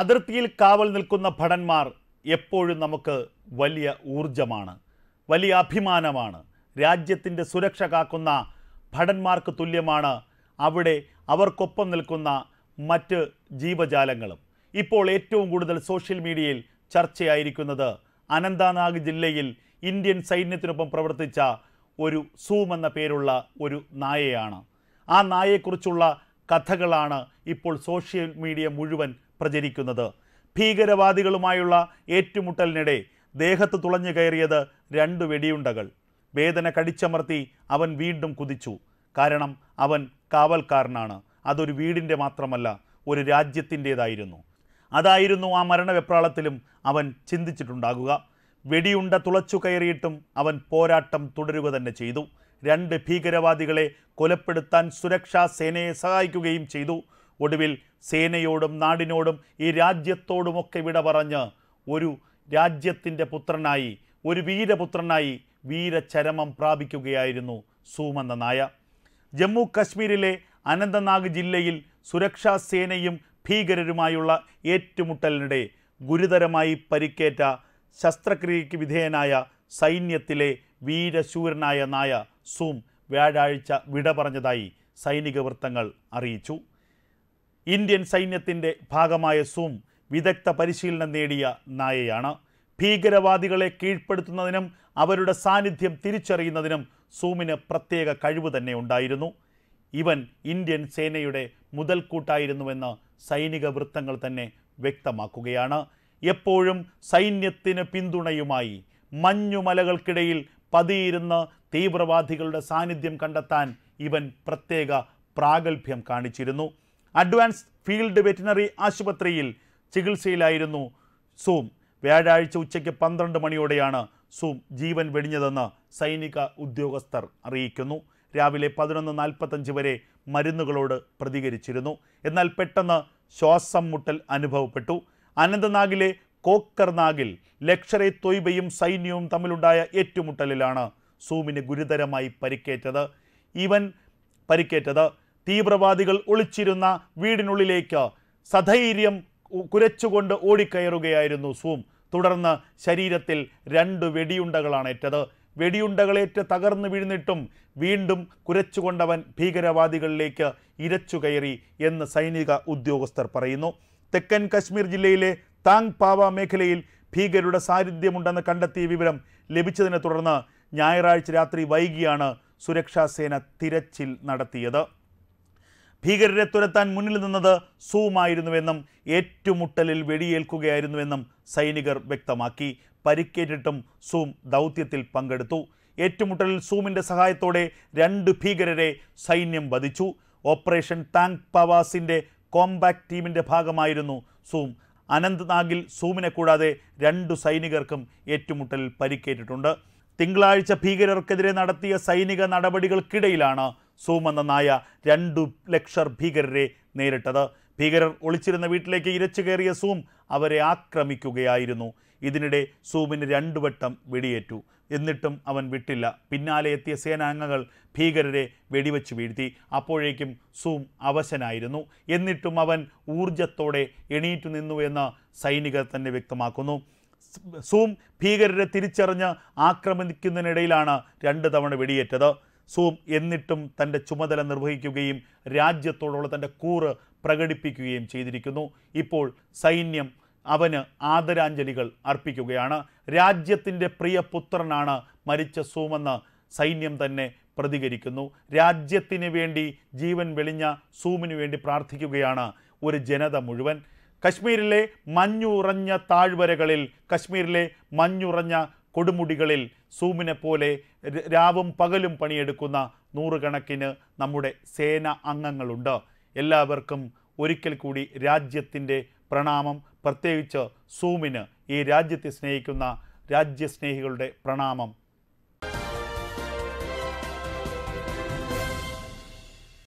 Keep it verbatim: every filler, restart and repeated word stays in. അതിർത്തിയിൽ കാവൽ നിൽക്കുന്ന ഭടന്മാർ എപ്പോഴും നമുക്ക് വലിയ ഊർജ്ജമാണ്, വലിയ അഭിമാനമാണ്. രാജ്യത്തിൻ്റെ സുരക്ഷ കാക്കുന്ന ഭടന്മാർക്ക് തുല്യമാണ് അവിടെ അവർക്കൊപ്പം നിൽക്കുന്ന മറ്റ് ജീവജാലങ്ങളും. ഇപ്പോൾ ഏറ്റവും കൂടുതൽ സോഷ്യൽ മീഡിയയിൽ ചർച്ചയായിരിക്കുന്നത് അനന്തനാഗ് ജില്ലയിൽ ഇന്ത്യൻ സൈന്യത്തിനൊപ്പം പ്രവർത്തിച്ച ഒരു സൂം എന്ന പേരുള്ള ഒരു നായയാണ്. ആ നായയെക്കുറിച്ചുള്ള കഥകളാണ് ഇപ്പോൾ സോഷ്യൽ മീഡിയ മുഴുവൻ പ്രചരിക്കുന്നത്. ഭീകരവാദികളുമായുള്ള ഏറ്റുമുട്ടലിനിടെ ദേഹത്ത് തുളഞ്ഞു കയറിയത് രണ്ട് വെടിയുണ്ടകൾ. വേദന കടിച്ചമർത്തി അവൻ വീണ്ടും കുതിച്ചു. കാരണം അവൻ കാവൽക്കാരനാണ്. അതൊരു വീടിൻ്റെ മാത്രമല്ല, ഒരു രാജ്യത്തിൻ്റേതായിരുന്നു. അതായിരുന്നു ആ മരണവെപ്രാളത്തിലും അവൻ ചിന്തിച്ചിട്ടുണ്ടാകുക. വെടിയുണ്ട തുളച്ചു കയറിയിട്ടും അവൻ പോരാട്ടം തുടരുക തന്നെ ചെയ്തു. രണ്ട് ഭീകരവാദികളെ കൊലപ്പെടുത്താൻ സുരക്ഷാ സേനയെ സഹായിക്കുകയും ചെയ്തു. ഒടുവിൽ സേനയോടും നാടിനോടും ഈ രാജ്യത്തോടുമൊക്കെ വിട പറഞ്ഞ് ഒരു രാജ്യത്തിൻ്റെ പുത്രനായി, ഒരു വീരപുത്രനായി വീരചരമം പ്രാപിക്കുകയായിരുന്നു സൂം എന്ന നായ. ജമ്മു കശ്മീരിലെ അനന്തനാഗ് ജില്ലയിൽ സുരക്ഷാ സേനയും ഭീകരരുമായുള്ള ഏറ്റുമുട്ടലിനിടെ ഗുരുതരമായി പരിക്കേറ്റ, ശസ്ത്രക്രിയയ്ക്ക് വിധേയനായ സൈന്യത്തിലെ വീരശൂരനായ നായ സൂം വ്യാഴാഴ്ച വിട പറഞ്ഞതായി സൈനിക വൃത്തങ്ങൾ അറിയിച്ചു. ഇന്ത്യൻ സൈന്യത്തിൻ്റെ ഭാഗമായ സൂം വിദഗ്ധ പരിശീലനം നേടിയ നായയാണ്. ഭീകരവാദികളെ കീഴ്പ്പെടുത്തുന്നതിനും അവരുടെ സാന്നിധ്യം തിരിച്ചറിയുന്നതിനും സൂമിന് പ്രത്യേക കഴിവ് തന്നെ ഉണ്ടായിരുന്നു. ഇവൻ ഇന്ത്യൻ സേനയുടെ മുതൽക്കൂട്ടായിരുന്നുവെന്ന് സൈനിക വൃത്തങ്ങൾ തന്നെ വ്യക്തമാക്കുകയാണ്. എപ്പോഴും സൈന്യത്തിന് പിന്തുണയുമായി മഞ്ഞുമലകൾക്കിടയിൽ പതിയിരുന്ന് തീവ്രവാദികളുടെ സാന്നിധ്യം കണ്ടെത്താൻ ഇവൻ പ്രത്യേക പ്രാഗൽഭ്യം കാണിച്ചിരുന്നു. അഡ്വാൻസ്ഡ് ഫീൽഡ് വെറ്റിനറി ആശുപത്രിയിൽ ചികിത്സയിലായിരുന്നു സൂം. വ്യാഴാഴ്ച ഉച്ചയ്ക്ക് പന്ത്രണ്ട് മണിയോടെയാണ് സൂം ജീവൻ വെടിഞ്ഞതെന്ന് സൈനിക ഉദ്യോഗസ്ഥർ അറിയിക്കുന്നു. രാവിലെ പതിനൊന്ന് നാൽപ്പത്തഞ്ച് വരെ മരുന്നുകളോട് പ്രതികരിച്ചിരുന്നു. എന്നാൽ പെട്ടെന്ന് ശ്വാസം മുട്ടൽ അനുഭവപ്പെട്ടു. അനന്തനാഗിലെ കോക്കർനാഗിൽ ലഷ്കർ ഇ തൊയ്ബയും സൈന്യവും തമ്മിലുണ്ടായ ഏറ്റുമുട്ടലിലാണ് സൂമിന് ഗുരുതരമായി പരിക്കേറ്റത്. ഇവൻ പരിക്കേറ്റത് തീവ്രവാദികൾ ഒളിച്ചിരുന്ന വീടിനുള്ളിലേക്ക് സധൈര്യം കുരച്ചുകൊണ്ട് ഓടിക്കയറുകയായിരുന്നു സൂം. തുടർന്ന് ശരീരത്തിൽ രണ്ട് വെടിയുണ്ടകളാണേറ്റത്. വെടിയുണ്ടകളേറ്റ് തകർന്നു വീഴ്ന്നിട്ടും വീണ്ടും കുരച്ചുകൊണ്ടവൻ ഭീകരവാദികളിലേക്ക് ഇരച്ചു കയറി എന്ന് സൈനിക ഉദ്യോഗസ്ഥർ പറയുന്നു. തെക്കൻ കശ്മീർ ജില്ലയിലെ താങ് പാവ മേഖലയിൽ ഭീകരരുടെ സാന്നിധ്യമുണ്ടെന്ന് കണ്ടെത്തിയ വിവരം ലഭിച്ചതിനെ തുടർന്ന് ഞായറാഴ്ച രാത്രി വൈകിയാണ് സുരക്ഷാസേന തിരച്ചിൽ നടത്തിയത്. ഭീകരരെ തുരത്താൻ മുന്നിൽ നിന്നത് സൂമായിരുന്നുവെന്നും ഏറ്റുമുട്ടലിൽ വെടിയേൽക്കുകയായിരുന്നുവെന്നും സൈനികർ വ്യക്തമാക്കി. പരിക്കേറ്റിട്ടും സൂം ദൗത്യത്തിൽ പങ്കെടുത്തു. ഏറ്റുമുട്ടലിൽ സൂമിൻ്റെ സഹായത്തോടെ രണ്ട് ഭീകരരെ സൈന്യം വധിച്ചു. ഓപ്പറേഷൻ താങ് പവാസിൻ്റെ കോംബാക്ട് ടീമിൻ്റെ ഭാഗമായിരുന്നു സൂം. അനന്തനാഗിൽ സൂമിനെ കൂടാതെ രണ്ടു സൈനികർക്കും ഏറ്റുമുട്ടലിൽ പരിക്കേറ്റിട്ടുണ്ട്. തിങ്കളാഴ്ച ഭീകരർക്കെതിരെ നടത്തിയ സൈനിക നടപടികൾക്കിടയിലാണ് സൂം എന്ന നായ രണ്ടു ലഷ്കർ ഭീകരരെ നേരിട്ടത്. ഭീകരർ ഒളിച്ചിരുന്ന വീട്ടിലേക്ക് ഇരച്ചു കയറിയ സൂം അവരെ ആക്രമിക്കുകയായിരുന്നു. ഇതിനിടെ സൂമിന് രണ്ടു വട്ടം വെടിയേറ്റു. എന്നിട്ടും അവൻ വിട്ടില്ല. പിന്നാലെ എത്തിയ സേനാംഗങ്ങൾ ഭീകരരെ വെടിവെച്ച് വീഴ്ത്തി. അപ്പോഴേക്കും സൂം അവശനായിരുന്നു. എന്നിട്ടും അവൻ ഊർജത്തോടെ എണീറ്റു നിന്നു എന്ന് സൈനികർ തന്നെ വ്യക്തമാക്കുന്നു. സൂം ഭീകരരെ തിരിച്ചറിഞ്ഞ് ആക്രമിക്കുന്നതിനിടയിലാണ് രണ്ട് തവണ വെടിയേറ്റത്. സൂം എന്നിട്ടും തൻ്റെ ചുമതല നിർവഹിക്കുകയും രാജ്യത്തോടുള്ള തൻ്റെ കൂറ് പ്രകടിപ്പിക്കുകയും ചെയ്തിരിക്കുന്നു. ഇപ്പോൾ സൈന്യം അവന് ആദരാഞ്ജലികൾ അർപ്പിക്കുകയാണ്. രാജ്യത്തിൻ്റെ പ്രിയ പുത്രനാണ് മരിച്ച സൂമെന്ന് സൈന്യം തന്നെ പ്രതികരിക്കുന്നു. രാജ്യത്തിന് വേണ്ടി ജീവൻ വെളിഞ്ഞ സൂമിനു വേണ്ടി പ്രാർത്ഥിക്കുകയാണ് ഒരു ജനത മുഴുവൻ. കശ്മീരിലെ മഞ്ഞുറഞ്ഞ താഴ്വരകളിൽ, കശ്മീരിലെ മഞ്ഞുറഞ്ഞ കൊടുമുടികളിൽ സൂമിനെ പോലെ രാവും പകലും പണിയെടുക്കുന്ന നൂറുകണക്കിന് നമ്മുടെ സേന അംഗങ്ങളുണ്ട്. എല്ലാവർക്കും ഒരിക്കൽ കൂടി രാജ്യത്തിൻ്റെ പ്രണാമം, പ്രത്യേകിച്ച് സൂമിന്, ഈ രാജ്യത്തെ സ്നേഹിക്കുന്ന രാജ്യസ്നേഹികളുടെ പ്രണാമം